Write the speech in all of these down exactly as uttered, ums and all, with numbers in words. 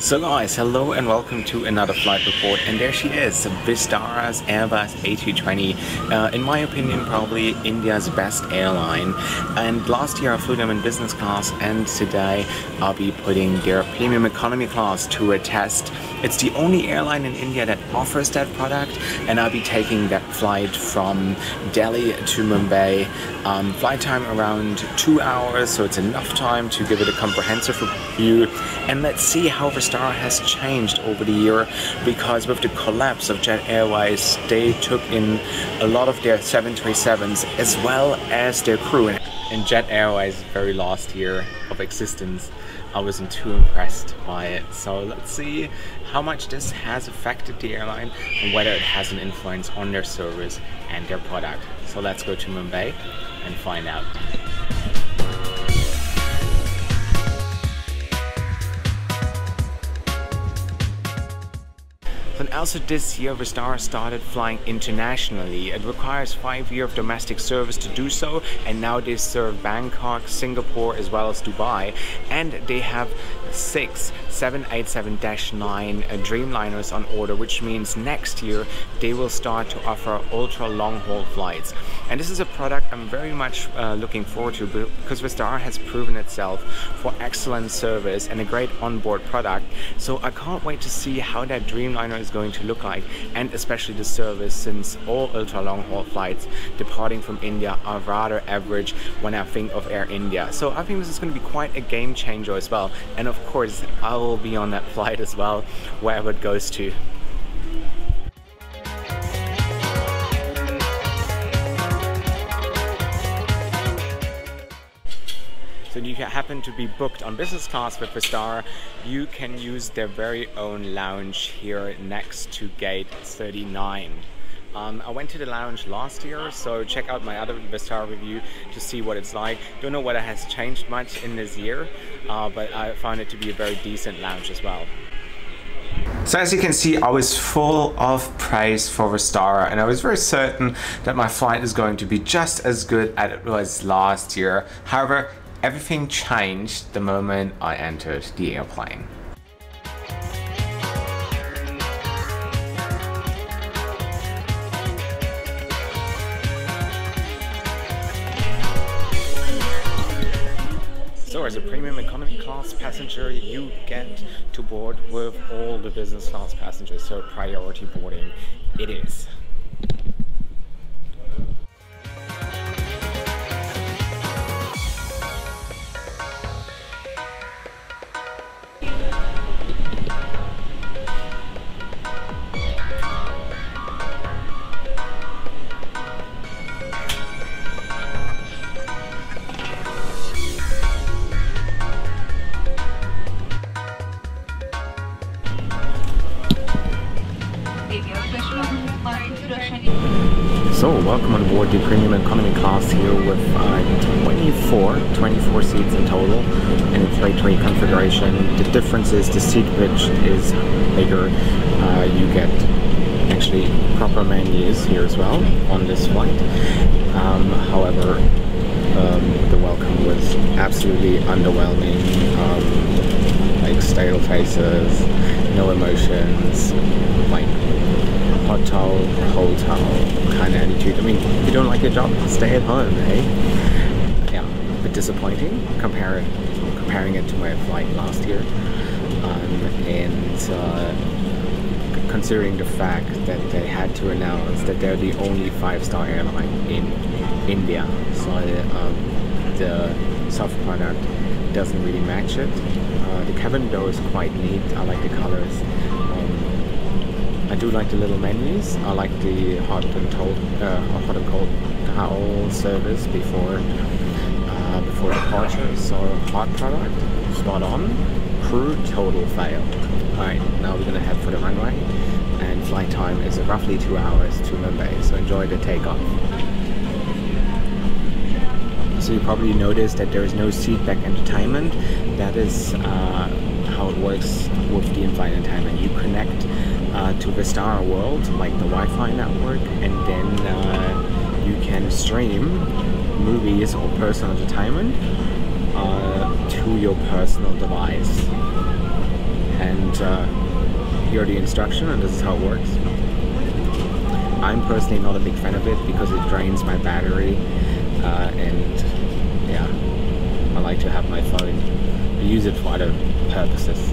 So guys, hello and welcome to another flight report, and there she is, Vistara's Airbus A three twenty, uh, in my opinion probably India's best airline. And last year I flew them in business class, and today I'll be putting their premium economy class to a test. It's the only airline in India that offers that product, and I'll be taking that flight from Delhi to Mumbai. Um, flight time around two hours, so it's enough time to give it a comprehensive review, and let's see how Vistara has changed over the year, because with the collapse of Jet Airways they took in a lot of their seven twenty-sevens as well as their crew, and Jet Airways' very last year of existence I wasn't too impressed by it. So let's see how much this has affected the airline and whether it has an influence on their service and their product. So let's go to Mumbai and find out. And also this year Vistara started flying internationally. It requires five years of domestic service to do so, and now they serve Bangkok, Singapore as well as Dubai, and they have six seven eighty-seven nine Dreamliners on order, which means next year they will start to offer ultra long haul flights. And this is a product I'm very much uh, looking forward to, because Vistara has proven itself for excellent service and a great onboard product, so I can't wait to see how that Dreamliner is going to look like, and especially the service, since all ultra long haul flights departing from India are rather average when I think of Air India. So I think this is going to be quite a game changer as well, and of course I will be on that flight as well, wherever it goes to. So if you happen to be booked on business class with Vistara, you can use their very own lounge here next to gate thirty-nine. Um, I went to the lounge last year, so check out my other Vistara review to see what it's like. Don't know whether it has changed much in this year, uh, but I found it to be a very decent lounge as well. So as you can see, I was full of praise for Vistara, and I was very certain that my flight is going to be just as good as it was last year. However, everything changed the moment I entered the airplane. So as a premium economy class passenger, you get to board with all the business class passengers, so priority boarding it is. So welcome on board the premium economy class here with uh, twenty-four seats in total, and it's three twenty configuration. The difference is the seat pitch is bigger. Uh, you get actually proper menus here as well on this flight. Um, however, um, the welcome was absolutely underwhelming. Um, like stale faces, no emotions, like hot towel, whole towel kind of attitude. I mean, if you don't like your job, stay at home, eh? Yeah, a bit disappointing comparing, comparing it to my flight last year. Um, and uh, considering the fact that they had to announce that they're the only five-star airline in India, so um, the soft product doesn't really match it. Uh, the cabin though is quite neat. I like the colors. I do like the little menus. I like the hot and cold, uh, hot and cold towel service before uh, before departure. So hot product, spot on. Crew, total fail. All right, now we're gonna head for the runway, and flight time is roughly two hours to Mumbai. So enjoy the takeoff. So you probably noticed that there is no seat back entertainment. That is uh, how it works with the in-flight entertainment. You connect Uh, to Vistara World, like the Wi-Fi network, and then uh, you can stream movies or personal entertainment uh, to your personal device. And and uh, hear the instruction, and this is how it works. I'm personally not a big fan of it because it drains my battery, uh, and yeah, I like to have my phone. I use it for other purposes.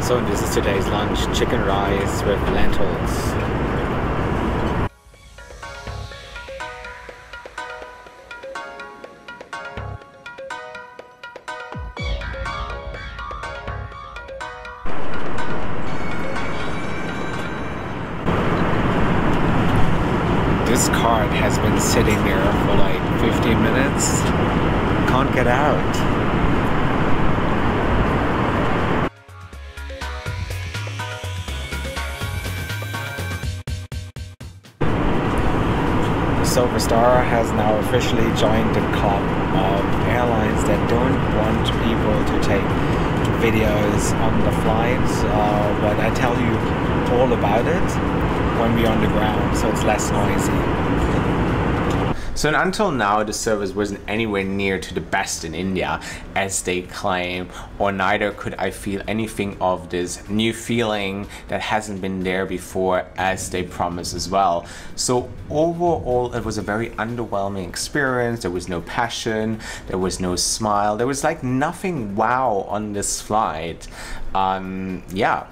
So this is today's lunch, chicken rice with lentils. This card has been sitting there for like fifteen minutes, can't get out. So Vistara has now officially joined the club of airlines that don't want people to take videos on the flights, uh, but I tell you all about it when we're on the ground, so it's less noisy. So until now, the service wasn't anywhere near to the best in India, as they claim, or neither could I feel anything of this new feeling that hasn't been there before, as they promised as well. So overall, it was a very underwhelming experience. There was no passion, there was no smile, there was like nothing wow on this flight. Um, yeah.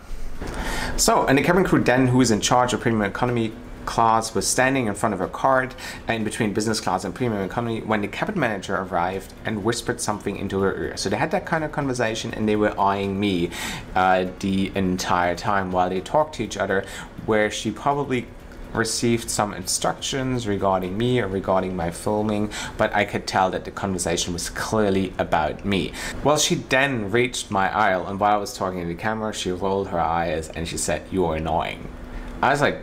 So, and the cabin crew then, who is in charge of premium economy class, was standing in front of her card in between business class and premium economy when the cabin manager arrived and whispered something into her ear. So they had that kind of conversation, and they were eyeing me uh, the entire time while they talked to each other, where she probably received some instructions regarding me or regarding my filming, but I could tell that the conversation was clearly about me. Well, she then reached my aisle, and while I was talking to the camera, she rolled her eyes and she said, "You're annoying." I was like,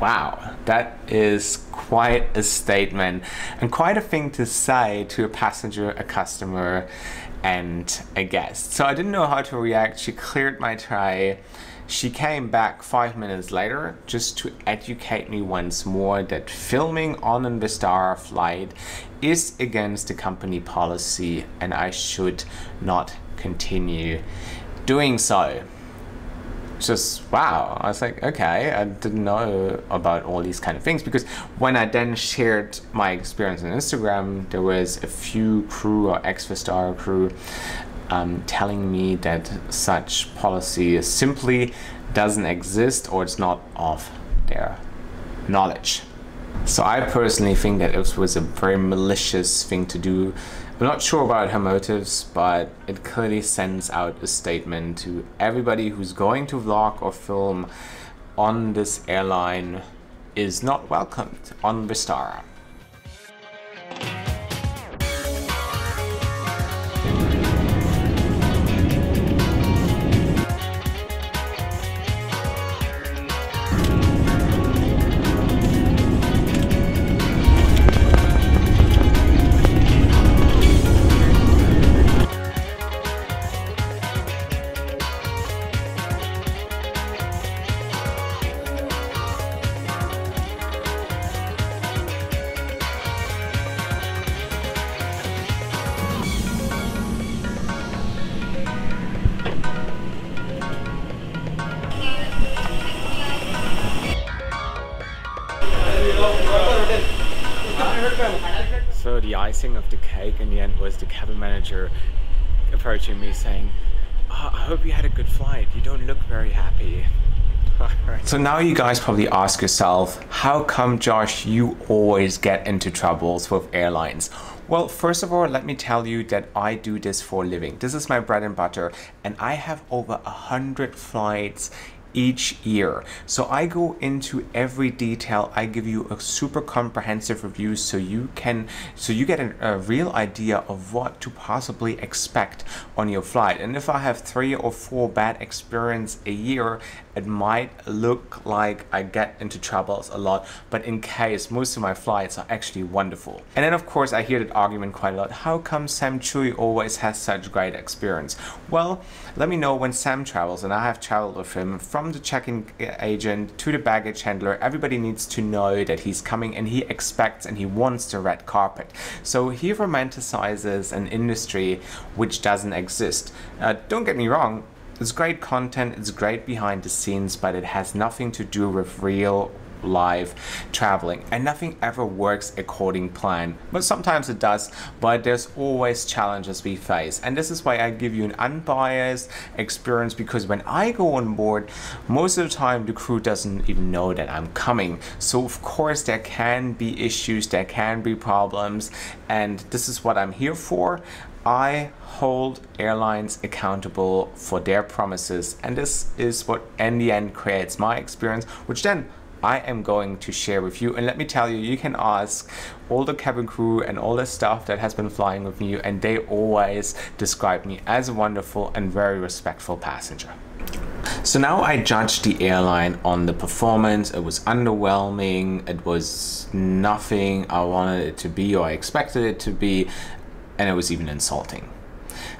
wow, that is quite a statement and quite a thing to say to a passenger, a customer, and a guest. So I didn't know how to react. She cleared my tray. She came back five minutes later just to educate me once more that filming on an Vistara flight is against the company policy and I should not continue doing so. Just wow, I was like, okay, I didn't know about all these kind of things, because when I then shared my experience on Instagram, there was a few crew or ex-Vistara crew um, telling me that such policy simply doesn't exist or it's not of their knowledge. So I personally think that it was a very malicious thing to do. I'm not sure about her motives, but it clearly sends out a statement to everybody who's going to vlog or film on this airline is not welcomed on Vistara. So the icing of the cake in the end was the cabin manager approaching me saying, oh, I hope you had a good flight, you don't look very happy. So now you guys probably ask yourself, how come, Josh, you always get into troubles with airlines? Well, first of all, let me tell you that I do this for a living. This is my bread and butter, and I have over a hundred flights each year. So I go into every detail. I give you a super comprehensive review so you can, so you get an, a real idea of what to possibly expect on your flight. And if I have three or four bad experiences a year, it might look like I get into troubles a lot, but in case, most of my flights are actually wonderful. And then of course I hear that argument quite a lot. How come Sam Chui always has such great experience? Well, let me know when Sam travels, and I have traveled with him from the check-in agent to the baggage handler. Everybody needs to know that he's coming and he expects and he wants the red carpet. So he romanticizes an industry which doesn't exist. Uh, don't get me wrong, it's great content, it's great behind the scenes, but it has nothing to do with real live traveling, and nothing ever works according plan. But sometimes it does, but there's always challenges we face, and this is why I give you an unbiased experience, because when I go on board, most of the time the crew doesn't even know that I'm coming. So of course there can be issues, there can be problems, and this is what I'm here for. I hold airlines accountable for their promises, and this is what in the end creates my experience, which then I am going to share with you. And let me tell you, you can ask all the cabin crew and all the staff that has been flying with me, and they always describe me as a wonderful and very respectful passenger. So now I judged the airline on the performance. It was underwhelming, it was nothing I wanted it to be or I expected it to be, and it was even insulting.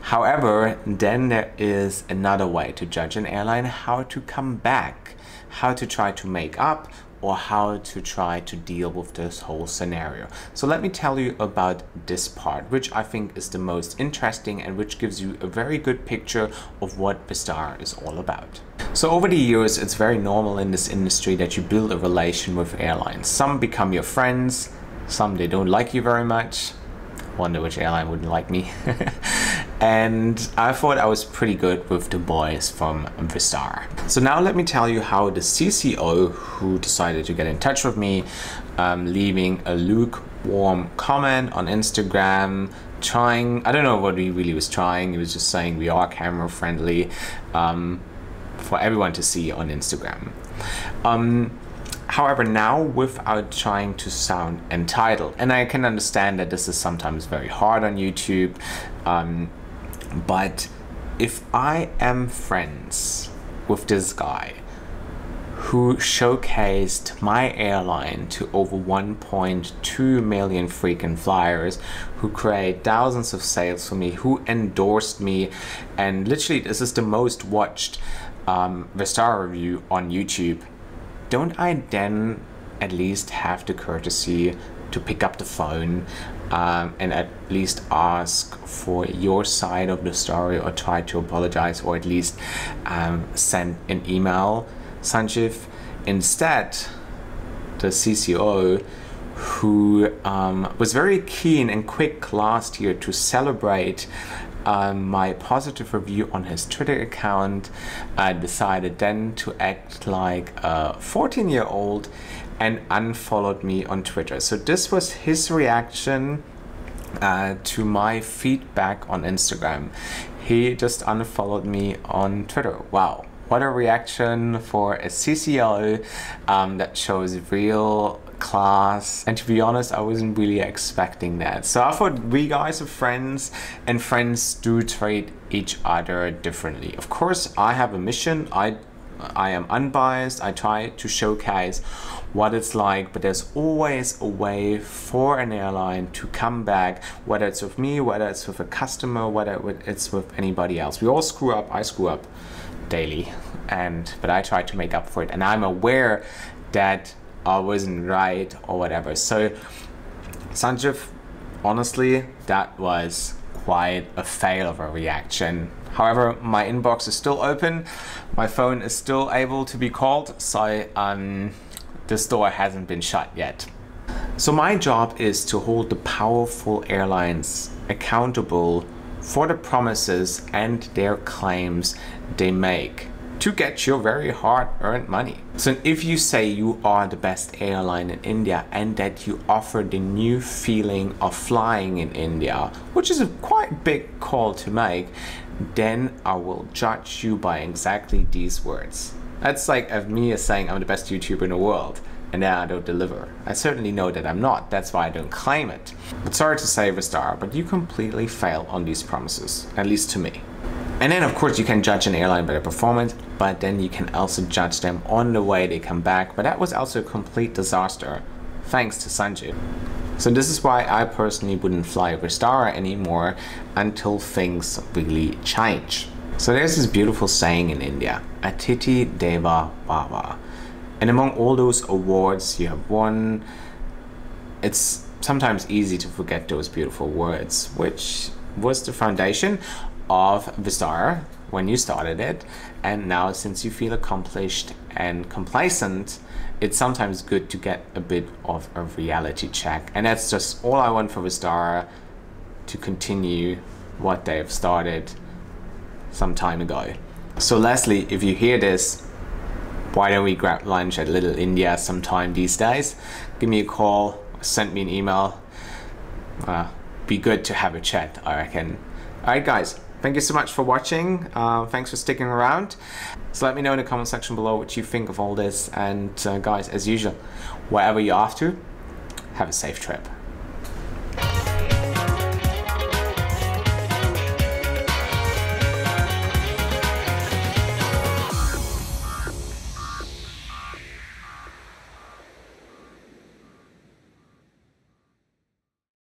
However, then there is another way to judge an airline, how to come back, how to try to make up, or how to try to deal with this whole scenario. So let me tell you about this part, which I think is the most interesting and which gives you a very good picture of what Vistara is all about. So over the years, it's very normal in this industry that you build a relation with airlines. Some become your friends, some they don't like you very much. Wonder which airline wouldn't like me. And I thought I was pretty good with the boys from Vistara. So now let me tell you how the C C O, who decided to get in touch with me, um, leaving a lukewarm comment on Instagram, trying, I don't know what he really was trying, he was just saying we are camera friendly, um, for everyone to see on Instagram. Um, However, now without trying to sound entitled, and I can understand that this is sometimes very hard on YouTube, um, but if I am friends with this guy who showcased my airline to over one point two million freaking flyers, who create thousands of sales for me, who endorsed me, and literally this is the most watched um, Vistara review on YouTube, don't I then at least have the courtesy to pick up the phone um, and at least ask for your side of the story, or try to apologize, or at least um, send an email, Sanjiv? Instead, the C C O, who um, was very keen and quick last year to celebrate Um, my positive review on his Twitter account, I decided then to act like a fourteen year old and unfollowed me on Twitter. So this was his reaction uh, to my feedback on Instagram. He just unfollowed me on Twitter. Wow, what a reaction for a C C O um, that shows real class, and to be honest, I wasn't really expecting that. So I thought we guys are friends, and friends do treat each other differently. Of course, I have a mission. I I am unbiased. I try to showcase what it's like, but there's always a way for an airline to come back, whether it's with me, whether it's with a customer, whether it's with anybody else. We all screw up. I screw up daily, and but I try to make up for it, and I'm aware that I wasn't right or whatever. So Sanjiv, honestly, that was quite a fail of a reaction. However, my inbox is still open. My phone is still able to be called. So um, this door hasn't been shut yet. So my job is to hold the powerful airlines accountable for the promises and their claims they make to get your very hard-earned money. So if you say you are the best airline in India and that you offer the new feeling of flying in India, which is a quite big call to make, then I will judge you by exactly these words. That's like me as saying I'm the best YouTuber in the world, and now I don't deliver. I certainly know that I'm not, that's why I don't claim it. But sorry to say, Vistara, but you completely fail on these promises, at least to me. And then of course you can judge an airline by their performance, but then you can also judge them on the way they come back, but that was also a complete disaster, thanks to Sanjiv. So this is why I personally wouldn't fly Vistara anymore until things really change. So there's this beautiful saying in India, Atithi Devo Bhava. And among all those awards you have won, it's sometimes easy to forget those beautiful words, which was the foundation of Vistara when you started it. And now since you feel accomplished and complacent, it's sometimes good to get a bit of a reality check. And that's just all I want for Vistara, to continue what they have started some time ago. So Leslie, if you hear this, why don't we grab lunch at Little India sometime these days? Give me a call, send me an email. Uh, be good to have a chat, I reckon. Alright guys, thank you so much for watching. Uh, thanks for sticking around. So let me know in the comment section below what you think of all this. And uh, guys, as usual, wherever you're off to, have a safe trip.